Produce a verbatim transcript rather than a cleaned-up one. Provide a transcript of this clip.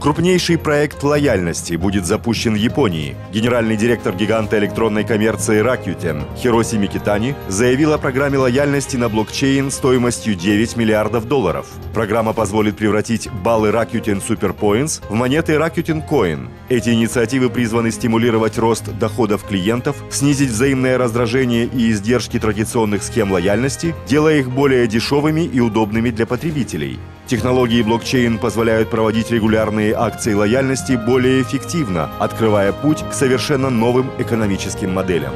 Крупнейший проект лояльности будет запущен в Японии. Генеральный директор гиганта электронной коммерции Rakuten Хироси Микитани заявил о программе лояльности на блокчейн стоимостью девять миллиардов долларов. Программа позволит превратить баллы Rakuten Super Points в монеты Rakuten Coin. Эти инициативы призваны стимулировать рост доходов клиентов, снизить взаимное раздражение и издержки традиционных схем лояльности, делая их более дешевыми и удобными для потребителей. Технологии блокчейн позволяют проводить регулярные акции лояльности более эффективно, открывая путь к совершенно новым экономическим моделям.